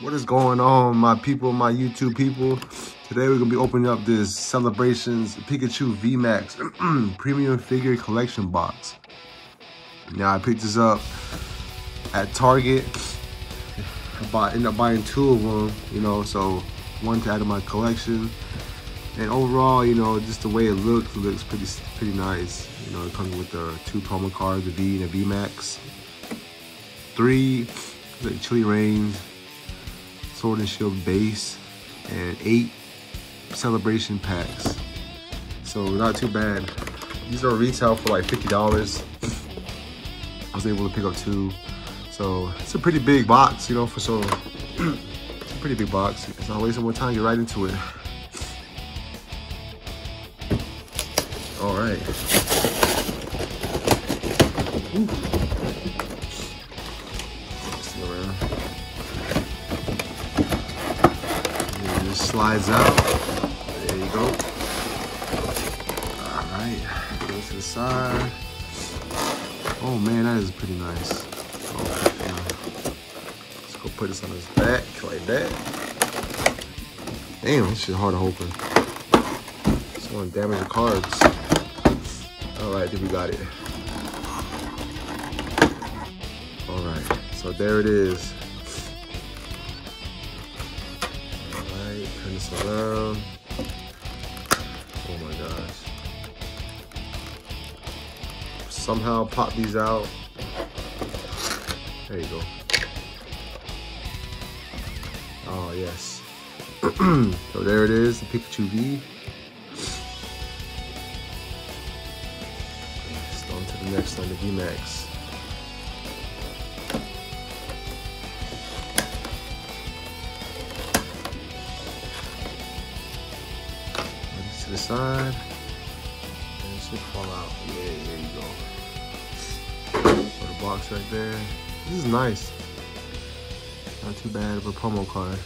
What is going on, my people, my YouTube people? Today we're gonna be opening up this Celebrations Pikachu VMAX Premium Figure Collection Box. Now I picked this up at Target. I ended up buying two of them, you know, so one to add to my collection. And overall, you know, just the way it looks pretty nice. You know, it comes with the two promo cards, the V and the VMAX. Three, like Chilling Reign, Sword and Shield base, and 8 celebration packs. So not too bad. These are retail for like $50. I was able to pick up 2. So it's a pretty big box, you know, for sure. It's a pretty big box. So I'll waste some more time, get right into it. All right. Slides out. There you go. All right, goes to the side. Oh man, that is pretty nice. Oh, yeah. Let's go put this on his back like that. Damn, this shit hard to open. Just want to damage the cards. All right, then we got it. All right, so there it is. Turn this around. Oh my gosh. Somehow pop these out. There you go. Oh yes. So there it is, the Pikachu V. Just on to the next one, the VMAX. The side and it should fall out. Yeah, there you go. Put a box right there. This is nice. Not too bad of a promo card.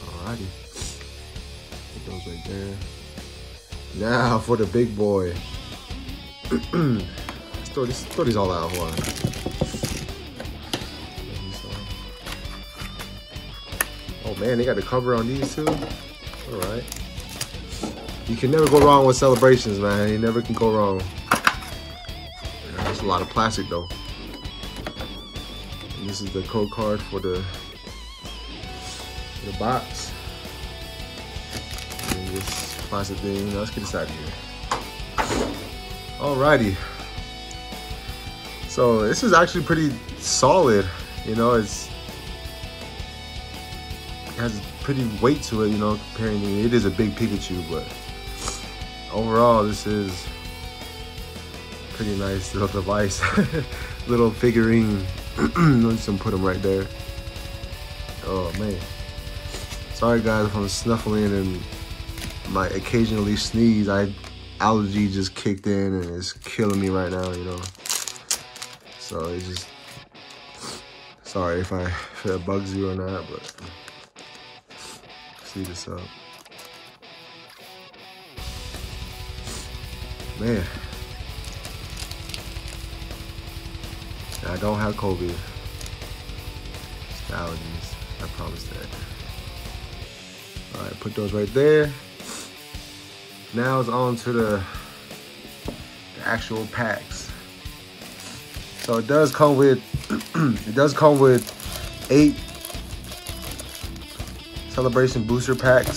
Alrighty. Put those right there. Now for the big boy. Let's throw these all out. Hold on. Man, they got the cover on these two. All right. You can never go wrong with Celebrations, man. You never can go wrong. That's a lot of plastic, though. And this is the code card for the box. And this plastic thing. Now, let's get this out of here. Alrighty. So this is actually pretty solid. You know, it has pretty weight to it, you know, comparing to it is a big Pikachu, but overall this is pretty nice little device. Little figurine. I'm just gonna put them right there. Oh man, sorry guys if I'm snuffling and my occasionally sneeze. Allergy just kicked in and it's killing me right now, you know, so it's just sorry if that bugs you or not, but this up, man. I don't have COVID. It's allergies. I promise that. All right, put those right there. Now it's on to the actual packs. So it does come with eight Celebration booster packs.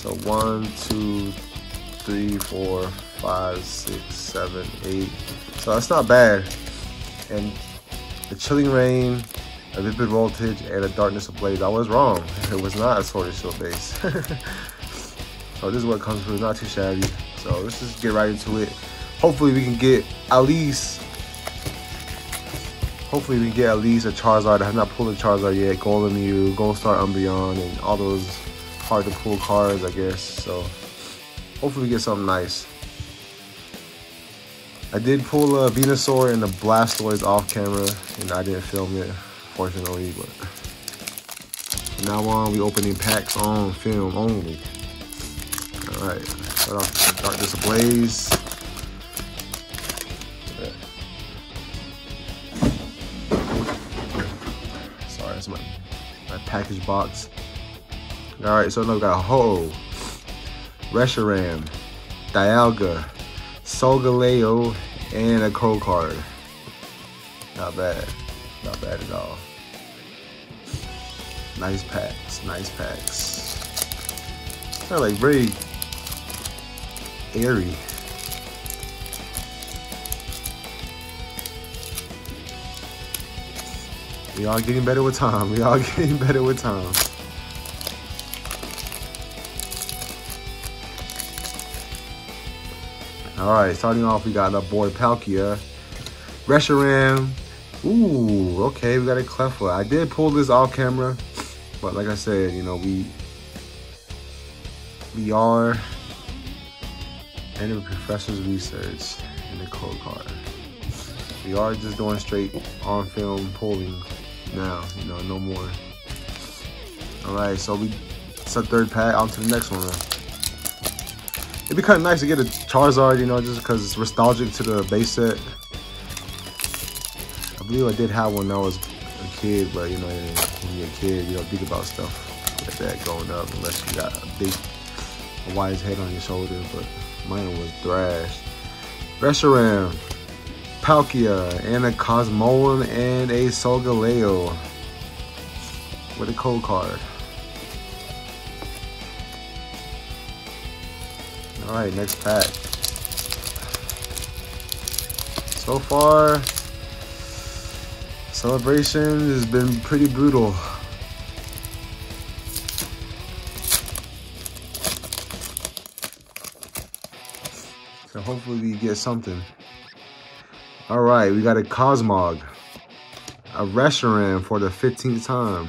So 1, 2, 3, 4, 5, 6, 7, 8. So that's not bad. And the Chilling Reign, a Vivid Voltage, and a Darkness Ablaze. I was wrong. It was not a Sword and Shield base. So this is what it comes with. It's not too shabby. So let's just get right into it. Hopefully we can get at least. Hopefully we can get at least a Charizard. I have not pulled a Charizard yet. Golemiu, Goldstar Umbreon, and all those hard to pull cards, I guess. So hopefully we get something nice. I did pull a Venusaur and a Blastoise off camera, and I didn't film it, fortunately. But from now on, we opening packs on film only. All right, start off with Darkness Ablaze. That's my package box. Alright, so now we got Ho, Reshiram, Dialga, Solgaleo, and a cold card. Not bad. Not bad at all. Nice packs. Nice packs. They're like very airy. We all getting better with time. We all getting better with time. Alright, starting off, we got our boy Palkia. Reshiram. Ooh, okay, we got a Clefable. I did pull this off camera, but like I said, you know, we are in the professor's research in the code card. We are just doing straight on film pulling now, you know, no more. Alright, so it's a third pack, on to the next one. It'd be kind of nice to get a Charizard, you know, just because it's nostalgic to the base set. I believe I did have one when I was a kid, but you know, when you're a kid, you don't think about stuff like that going up unless you got a wise head on your shoulder. But mine was thrashed. Reshiram, Palkia, and a Cosmoleon and a Solgaleo with a cold card. All right, next pack. So far, Celebrations has been pretty brutal. So hopefully we get something. All right, we got a Cosmog, a Reshiram for the 15th time,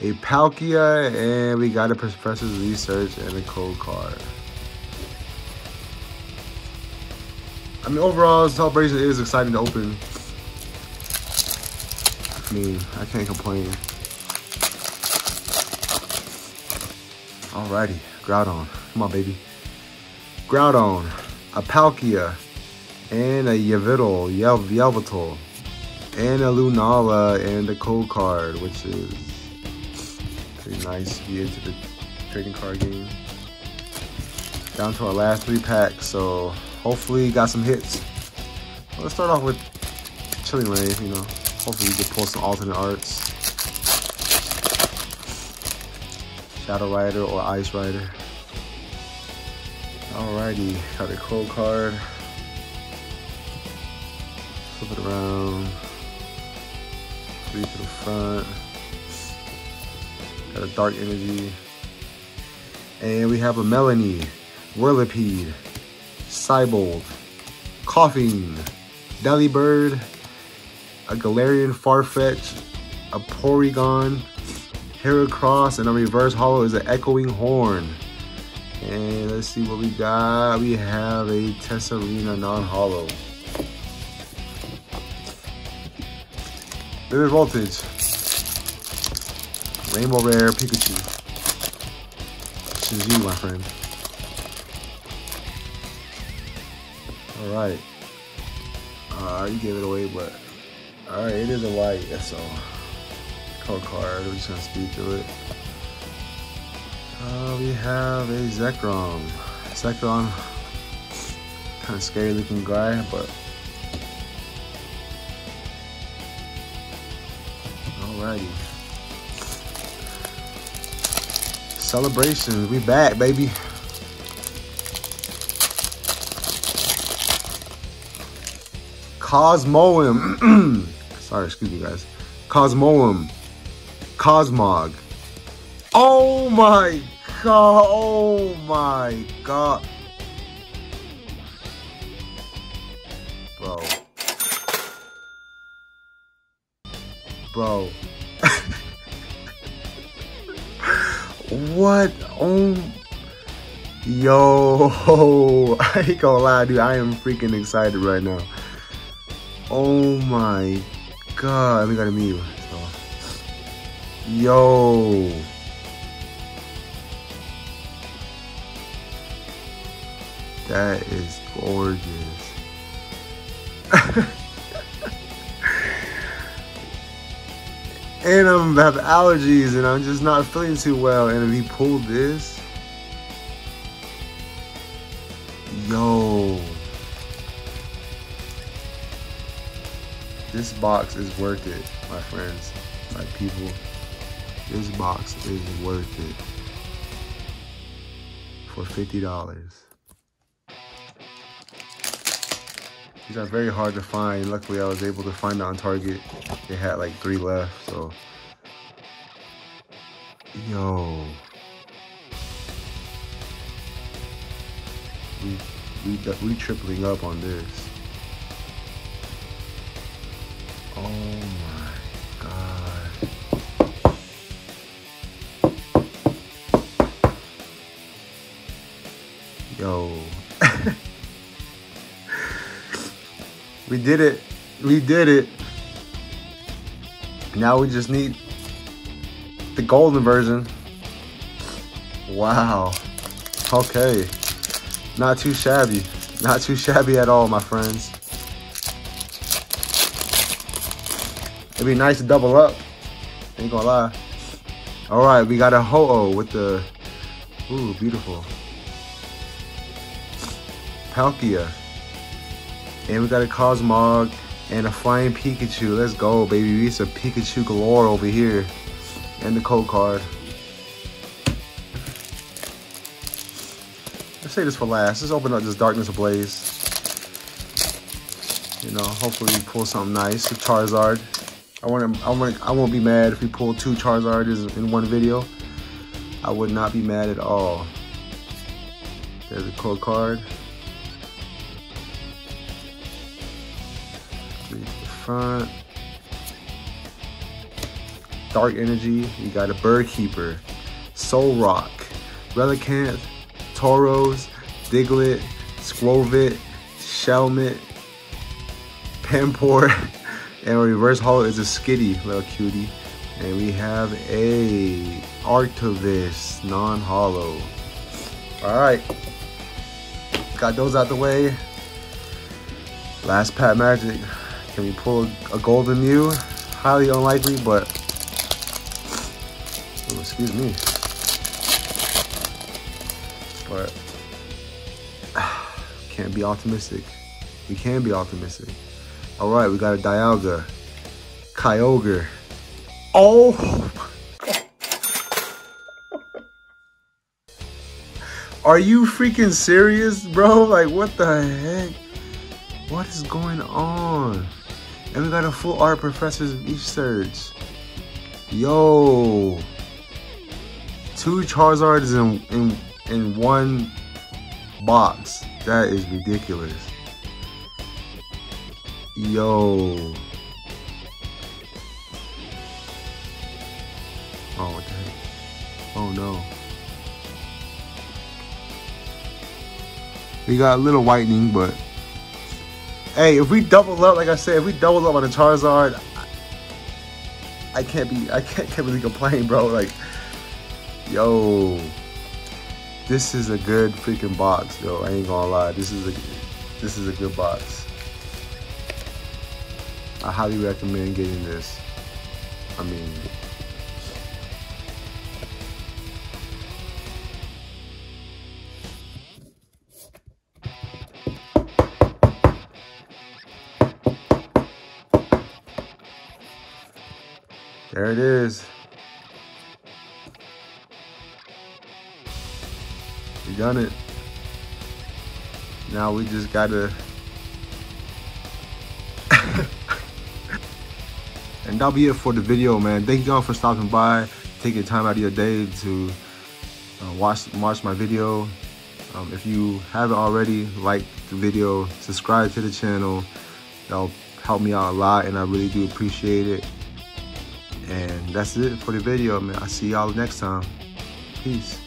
a Palkia, and we got a Professor's Research and a cold card. I mean, overall, Celebration is exciting to open. I mean, I can't complain. Alrighty, Groudon. Come on, baby. Groudon, a Palkia, and a Yveltal, and a Lunala, and a cold card, which is pretty nice to be into the trading card game. Down to our last three packs, so hopefully got some hits. Well, let's start off with Chilling Reign, you know. Hopefully we can pull some alternate arts. Shadow Rider or Ice Rider. Alrighty, got a cold card. Flip it around. Three to the front. Got a Dark Energy. And we have a Melanie, Whirlipede, Cybold, Koffing, Delibird, a Galarian Farfetch'd, a Porygon, Heracross, and a reverse hollow is an Echoing Horn. And let's see what we got. We have a Tesserina non-hollow. Vivid Voltage, Rainbow Rare Pikachu. This is you, my friend. Alright. You gave it away, but alright, it is a white, that's all. Cold card, we're just gonna speed through it. We have a Zekrom. Zekrom, kind of scary looking guy, but alrighty. Celebrations, we back, baby. Cosmoem. Sorry, excuse me, guys. Cosmoem. Cosmog. Oh my god. Oh my god. Bro. Bro. What? Oh. Yo. I ain't gonna lie, dude. I am freaking excited right now. Oh my god, we got a Mew. So. Yo. That is gorgeous. and I'm have allergies and I'm just not feeling too well. And if he pulled this, yo, this box is worth it, my friends, my people. This box is worth it for $50. These are very hard to find. Luckily, I was able to find it on Target. They had like 3 left, so. Yo. We tripling up on this. Oh my God. Yo. We did it. We did it. Now we just need the golden version. Wow. Okay. Not too shabby. Not too shabby at all, my friends. It'd be nice to double up. Ain't gonna lie. All right, we got a Ho-Oh with the... Ooh, beautiful. Palkia. And we got a Cosmog and a flying Pikachu. Let's go, baby. It's a Pikachu galore over here. And the code card. Let's say this for last. Let's open up this Darkness Ablaze. You know, hopefully we pull something nice. A Charizard. I won't be mad if we pull 2 Charizards in one video. I would not be mad at all. There's a code card. Front dark energy. We got a Bird Keeper, Solrock, Relicanth, Tauros, Diglett, Scrovit, Shelmet, Pampor, and a reverse holo is a Skitty, little cutie. And we have a Arctovis non-holo. All right, got those out the way. Last pack magic. Can we pull a golden Mew? Highly unlikely, but... Ooh, excuse me. But... Can't be optimistic. We can be optimistic. All right, we got a Dialga. Kyogre. Oh! Are you freaking serious, bro? Like, what the heck? What is going on? And we got a full art Professor's of each surge. Yo. 2 Charizards in one box. That is ridiculous. Yo. Oh, what the heck? Oh no. We got a little whitening, but hey, if we double up, like I said, if we double up on a Charizard, I can't really complain, bro. Like, yo, this is a good freaking box, yo. I ain't gonna lie, this is a good box. I highly recommend getting this. I mean, there it is. We done it. Now we just gotta... And that'll be it for the video, man. Thank y'all for stopping by, taking time out of your day to watch my video. If you haven't already, like the video, subscribe to the channel. That'll help me out a lot, and I really do appreciate it. And that's it for the video, man. I'll see y'all next time. Peace.